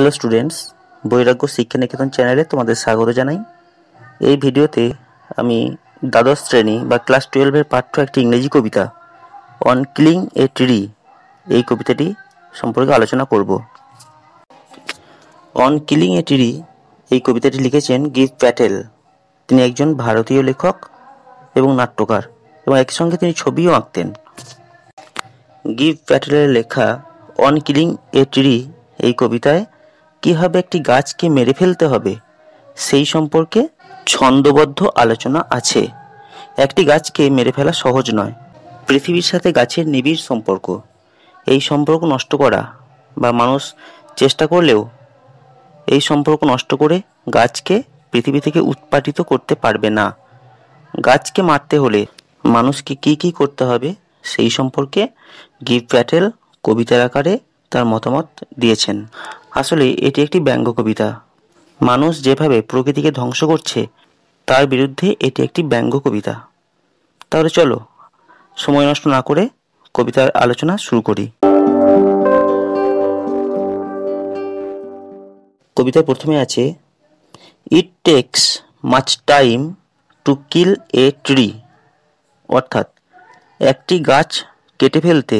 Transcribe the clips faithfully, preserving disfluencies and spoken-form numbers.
Hello students, बैराग्य शिक्षा निकेतन चैनले तुम्हादेर स्वागत जानाई। एई भिडियोते आमी द्वादश श्रेणी बा क्लास बारो एर पाठ्य एकटी इंग्रेजी कविता अन किलिंग ए ट्री एई कविताटी सम्पर्के आलोचना करब। अन किलिंग ए ट्री एई कविताटी लिखेछेन गिव पैटेल। तिनि एकजन भारतीय लेखक एबं नाट्यकार एबं एक संगे तिनि छबिओ आँकतेन। गिव पैटेलेर लेखा अन किलिंग ए ट्री एई कविताय কিভাবে একটি গাছকে মেরে ফেলতে হবে সেই সম্পর্কে ছন্দবদ্ধ আলোচনা আছে। একটি গাছকে মেরে ফেলা সহজ নয়। পৃথিবীর সাথে গাছের নিবিড় সম্পর্ক। এই সম্পর্ক নষ্ট করা বা মানুষ চেষ্টা করলেও এই সম্পর্ক নষ্ট করে গাছকে পৃথিবী থেকে উৎপাটিত করতে পারবে না। গাছকে মারতে হলে মানুষকে কি কি করতে হবে সেই সম্পর্কে গিভ প্যাটেল কবিতার আকারে তার মতামত দিয়েছেন। আসলে এটি একটি ব্যঙ্গ কবিতা। মানুষ যেভাবে প্রকৃতিকে ধ্বংস করছে তার বিরুদ্ধে এটি একটি ব্যঙ্গ কবিতা। তাহলে চলো সময় নষ্ট না করে কবিতার আলোচনা শুরু করি। কবিতার প্রথমে আছে it takes much time to kill a tree, অর্থাৎ একটি গাছ কেটে ফেলতে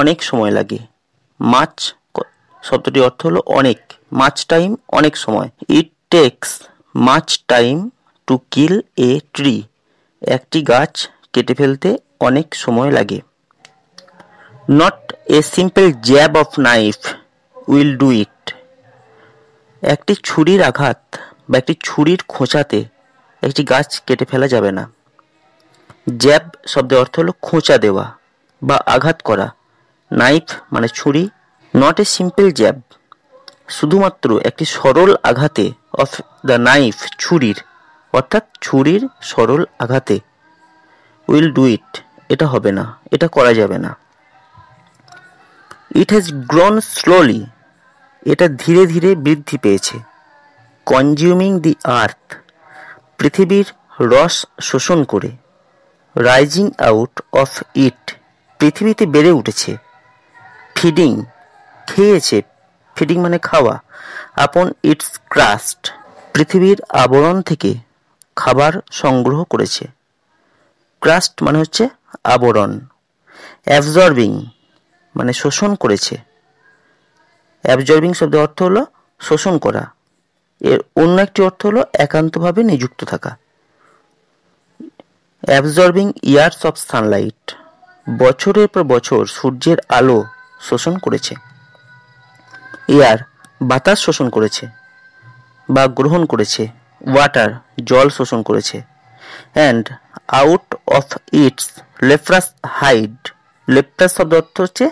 অনেক সময় লাগে। মাছ শব্দটির অর্থ হলো অনেক। মাছ টাইম অনেক সময়। It takes much time to kill a tree, একটি গাছ কেটে ফেলতে অনেক সময় লাগে। Not a simple jab of knife will do it, একটি ছুরির আঘাত বা একটি ছুরির খোঁচাতে একটি গাছ কেটে ফেলা যাবে না। জ্যাব শব্দের অর্থ হলো খোঁচা দেওয়া বা আঘাত করা। নাইফ মানে ছুরি। নট এ সিম্পল জ্যাব, শুধুমাত্র একটি সরল আঘাতে, অফ দ্য নাইফ ছুরির, অর্থাৎ ছুরির সরল আঘাতে, উইল ডু ইট, এটা হবে না, এটা করা যাবে না। ইট হ্যাজ গ্রোন স্লোলি, এটা ধীরে ধীরে বৃদ্ধি পেয়েছে। কনজিউমিং দি আর্থ, পৃথিবীর রস শোষণ করে। রাইজিং আউট অফ ইট, পৃথিবীতে বেড়ে উঠেছে। ফিডিং, খেয়েছে, ফিডিং মানে খাওয়া। আপন ইটস ক্রাস্ট, পৃথিবীর আবরণ থেকে খাবার সংগ্রহ করেছে। ক্রাস্ট মানে হচ্ছে আবরণ। অ্যাবজর্বিং মানে শোষণ করেছে। অ্যাবজর্বিং শব্দের অর্থ হলো শোষণ করা। এর অন্য একটি অর্থ হলো একান্তভাবে নিযুক্ত থাকা। অ্যাবজর্বিং ইয়ার্স অফ সানলাইট, বছরের পর বছর সূর্যের আলো শোষণ করেছে। এয়ার বাতাস শোষণ করেছে বা গ্রহণ করেছে। ওয়াটার জল শোষণ করেছে। And out of its leprous hide, leprous শব্দ অর্থ হচ্ছে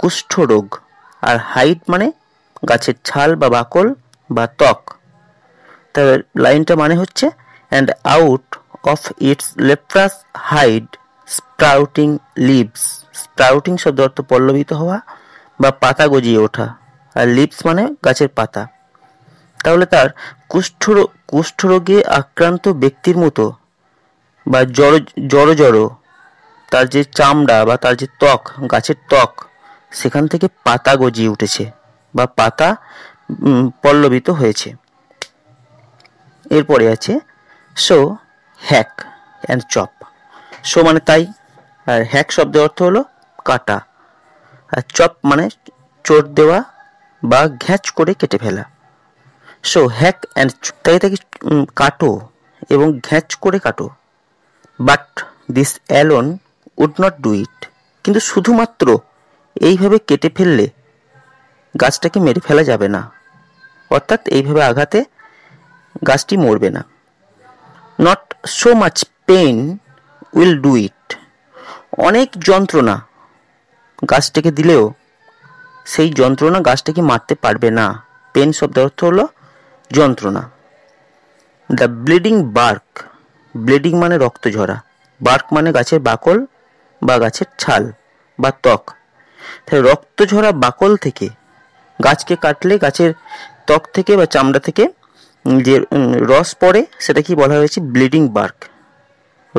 কুষ্ঠরোগ, আর হাইড মানে গাছের ছাল বা বাকল বা ত্বক। তার লাইনটা মানে হচ্ছে and out of its leprous hide sprouting leaves. Sprouting শব্দ অর্থ পল্লবিত হওয়া বা পাতা গজিয়ে ওঠা, আর লিভস মানে গাছের পাতা। তাহলে তার কুষ্ঠ কুষ্ঠরোগে আক্রান্ত ব্যক্তির মতো বা জড় জড় জড়ো তার যে চামড়া বা তার যে ত্বক, গাছের ত্বক, সেখান থেকে পাতা গজিয়ে উঠেছে বা পাতা পল্লবিত হয়েছে। এরপরে আছে so hack and chop. So মানে তাই, আর হ্যাক শব্দের অর্থ হলো কাটা, আর চপ মানে চোট দেওয়া বা ঘ্যাঁচ করে কেটে ফেলা। সো হ্যাক অ্যান্ড, তাই তাকে কাটো এবং ঘ্যাঁচ করে কাটো। But this alone would not do it, কিন্তু শুধুমাত্র এইভাবে কেটে ফেললে গাছটাকে মেরে ফেলা যাবে না, অর্থাৎ এইভাবে আঘাতে গাছটি মরবে না। Not so much pain will do it, অনেক যন্ত্রণা গাছটাকে দিলেও সেই যন্ত্রণা গাছটাকে মারতে পারবে না। পেন শব্দের অর্থ হলো যন্ত্রণা। দ্য ব্লিডিং বার্ক, ব্লিডিং মানে রক্ত ঝরা, বার্ক মানে গাছের বাকল বা গাছের ছাল বা ত্বক। তাই রক্ত ঝরা বাকল থেকে গাছকে কাটলে গাছের ত্বক থেকে বা চামড়া থেকে যে রস পড়ে সেটা কি বলা হয়েছে ব্লিডিং বার্ক।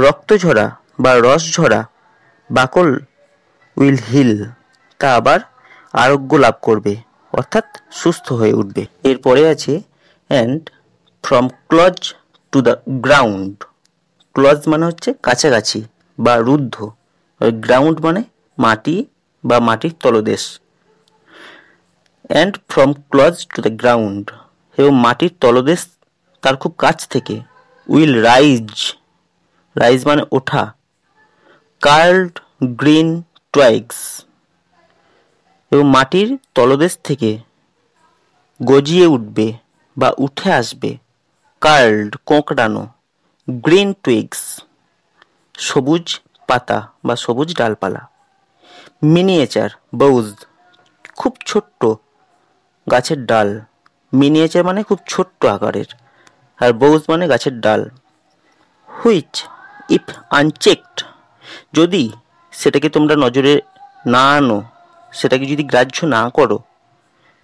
রক্ত ঝরা বা রস ঝরা বাকল উইল হিল, তা আবার আরোগ্য লাভ করবে, অর্থাৎ সুস্থ হয়ে উঠবে। এরপরে আছে and from close to the ground. Close মানে হচ্ছে কাছাকাছি বা রুদ্ধ, গ্রাউন্ড মানে মাটি বা মাটির তলদেশ। And from close to the ground, এবং মাটির তলদেশ তার খুব কাছ থেকে। উইল রাইজ, রাইজ মানে ওঠা। কার্লড গ্রিন ট্রাইগস, এবং মাটির তলদেশ থেকে গজিয়ে উঠবে বা উঠে আসবে। কার্লড কোঁকড়ানো, গ্রিন টুইগস সবুজ পাতা বা সবুজ ডালপালা। মিনিয়েচার বাউজ খুব ছোট্ট গাছের ডাল। মিনিয়েচার মানে খুব ছোট্ট আকারের, আর বাউজ মানে গাছের ডাল। হুইচ ইফ আনচেকড, যদি সেটাকে তোমরা নজরে না আনো, সেটাকে যদি গ্রাহ্য না করো।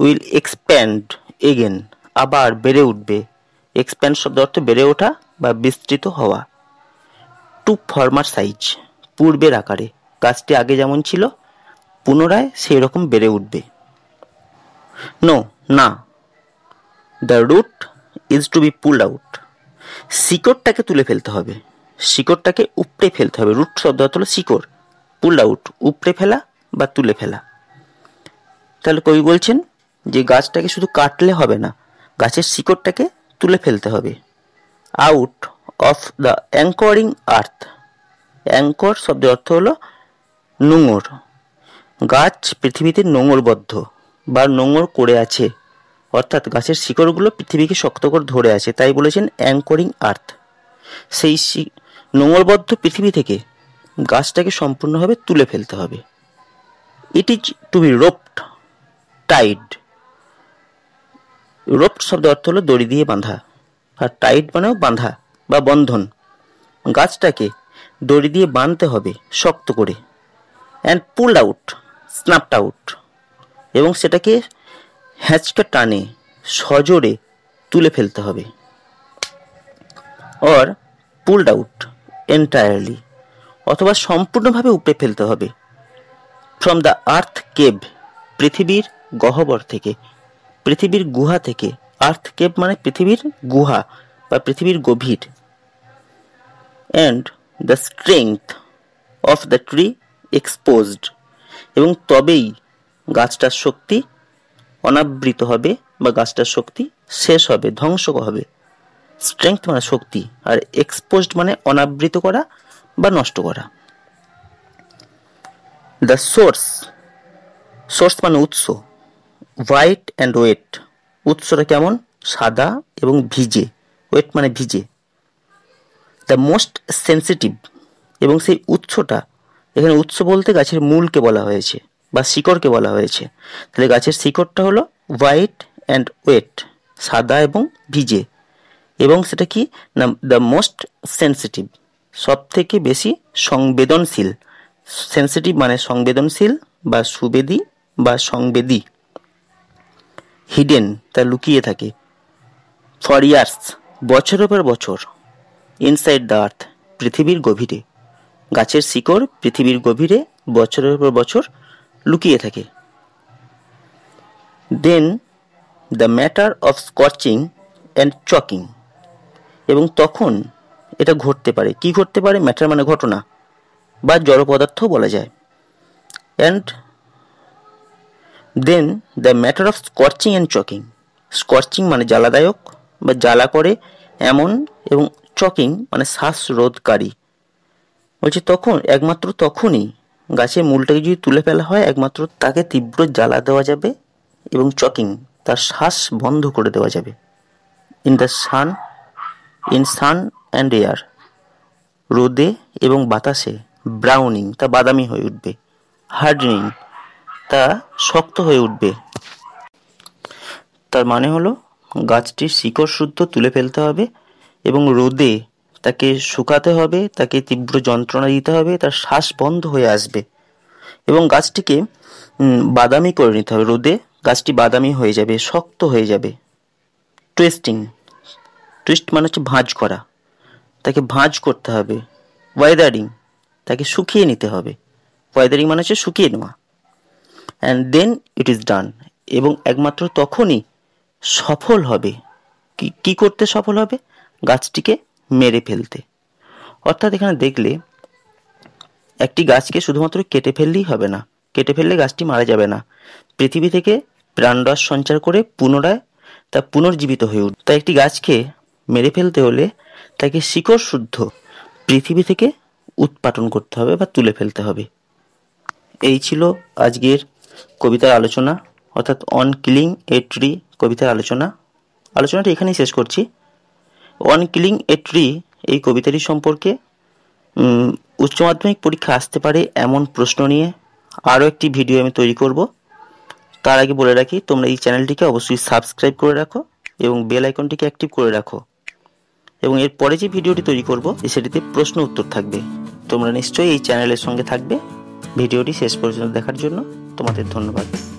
উইল এক্সপ্যান্ড এগেন, আবার বেড়ে উঠবে। এক্সপ্যান্ড শব্দ অর্থ বেড়ে ওঠা বা বিস্তৃত হওয়া। টু ফর্মার সাইজ, পূর্বের আকারে, গাছটি আগে যেমন ছিল পুনরায় সেই রকম বেড়ে উঠবে। নো, না। The root is to be pulled out, শিকড়টাকে তুলে ফেলতে হবে, শিকড়টাকে উপড়ে ফেলতে হবে। রুট শব্দ অর্থ হলো শিকড়, পুলড আউট উপড়ে ফেলা বা তুলে ফেলা। তাহলে কবি বলছেন যে গাছটাকে শুধু কাটলে হবে না, গাছের শিকড়টাকে তুলে ফেলতে হবে। Out of the anchoring earth, anchor শব্দের অর্থ হলো নোঙর। গাছ পৃথিবীতে নোঙরবদ্ধ বা নোঙর করে আছে, অর্থাৎ গাছের শিকড়গুলো পৃথিবীকে শক্ত করে ধরে আছে, তাই বলেছেন অ্যাঙ্করিং আর্থ। সেই নোঙরবদ্ধ পৃথিবী থেকে গাছটাকে সম্পূর্ণভাবে তুলে ফেলতে হবে। It is to be roped tied, roped শব্দ অর্থ হলো দড়ি দিয়ে বাঁধা, আর টাইড মানেও বাঁধা বা বন্ধন। গাছটাকে দড়ি দিয়ে বাঁধতে হবে শক্ত করে। And pulled out snapped out, এবং সেটাকে হ্যাঁচকে টানে সজোরে তুলে ফেলতে হবে। অর পুলড আউট এন্টায়ারলি, অথবা সম্পূর্ণভাবে উপড়ে ফেলতে হবে। ফ্রম দ্য আর্থ কেভ, পৃথিবীর গহ্বর থেকে, পৃথিবীর গুহা থেকে। আর্থ কেভ মানে পৃথিবীর গুহা বা পৃথিবীর গভীর। And the strength of the tree exposed, এবং তবেই গাছটার শক্তি অনাবৃত হবে বা গাছটার শক্তি শেষ হবে, ধ্বংস হবে। স্ট্রেংথ মানে শক্তি, আর এক্সপোজড মানে অনাবৃত করা বা নষ্ট করা। দ্য সোর্স, সোর্স মানে উৎস। হোয়াইট অ্যান্ড ওয়েট, উৎসটা কেমন সাদা এবং ভিজে, ওয়েট মানে ভিজে। দ্য মোস্ট সেন্সিটিভ, এবং সেই উৎসটা, এখানে উৎস বলতে গাছের মূলকে বলা হয়েছে বা শিকড়কে বলা হয়েছে, তাহলে গাছের শিকড়টা হলো হোয়াইট অ্যান্ড ওয়েট, সাদা এবং ভিজে, এবং সেটা কি না দ্য মোস্ট সেন্সিটিভ, সব থেকে বেশি সংবেদনশীল। সেন্সিটিভ মানে সংবেদনশীল বা সুবেদী বা সংবেদী। হিডেন তা লুকিয়ে থাকে। ফর ইয়ার্স বছরের পর বছর। ইনসাইড দ্য আর্থ পৃথিবীর গভীরে, গাছের শিকড় পৃথিবীর গভীরে বছরের পর বছর লুকিয়ে থাকে। Then the matter of scorching and choking, এবং তখন এটা ঘটতে পারে। কি ঘটতে পারে? ম্যাটার মানে ঘটনা বা জড় পদার্থ বলা যায়। And then the matter of scorching and choking, scorching মানে জ্বালাদায়ক বা জ্বালা করে এমন, এবং চকিং মানে শ্বাসরোধকারী। বলছে তখন, একমাত্র তখনই গাছের মূলটাকে যদি তুলে ফেলা হয়, একমাত্র তাকে তীব্র জ্বালা দেওয়া যাবে, এবং চকিং তার শ্বাস বন্ধ করে দেওয়া যাবে। In the sun, in sun and air, রোদে এবং বাতাসে। ব্রাউনিং তা বাদামি হয়ে উঠবে। হার্ডেনিং তা শক্ত হয়ে উঠবে। তার মানে হলো গাছটির শিকড় শুদ্ধ তুলে ফেলতে হবে, এবং রোদে তাকে শুকাতে হবে, তাকে তীব্র যন্ত্রণা দিতে হবে, তার শ্বাস বন্ধ হয়ে আসবে, এবং গাছটিকে বাদামি করে নিতে হবে। রোদে গাছটি বাদামি হয়ে যাবে, শক্ত হয়ে যাবে। টুইস্টিং, টুইস্ট মানে হচ্ছে ভাঁজ করা, তাকে ভাঁজ করতে হবে। ওয়েদারিং তাকে শুকিয়ে নিতে হবে, ওয়েদারিং মানে হচ্ছে শুকিয়ে নেওয়া। And then it is done, এবং একমাত্র তখনই সফল হবে। কি করতে সফল হবে? গাছটিকে মেরে ফেলতে। অর্থাৎ এখানে দেখলে একটি গাছকে শুধুমাত্র কেটে ফেললেই হবে না, কেটে ফেললে গাছটি মারা যাবে না, পৃথিবী থেকে প্রাণরস সঞ্চার করে পুনরায় তা পুনর্জীবিত হয়ে উঠবে। তাই একটি গাছকে মেরে ফেলতে হলে তাকে শিকড় শুদ্ধ পৃথিবী থেকে উৎপাটন করতে হবে বা তুলে ফেলতে হবে। এই ছিল আজকের কবিতার আলোচনা, অর্থাৎ অন কিলিং এ ট্রি কবিতার আলোচনা। আলোচনাটি এখানেই শেষ করছি। অন কিলিং এ ট্রি এই কবিতাটি সম্পর্কে উচ্চ মাধ্যমিক পরীক্ষা আসতে পারে এমন প্রশ্ন নিয়ে আরও একটি ভিডিও আমি তৈরি করব। তার আগে বলে রাখি, তোমরা এই চ্যানেলটিকে অবশ্যই সাবস্ক্রাইব করে রাখো এবং বেল আইকনটিকে অ্যাক্টিভ করে রাখো, এবং এর পরে যে ভিডিওটি তৈরি করব সেটিতে প্রশ্ন উত্তর থাকবে। তোমরা নিশ্চয়ই এই চ্যানেলের সঙ্গে থাকবে। ভিডিওটি শেষ পর্যন্ত দেখার জন্য তোমাদের ধন্যবাদ।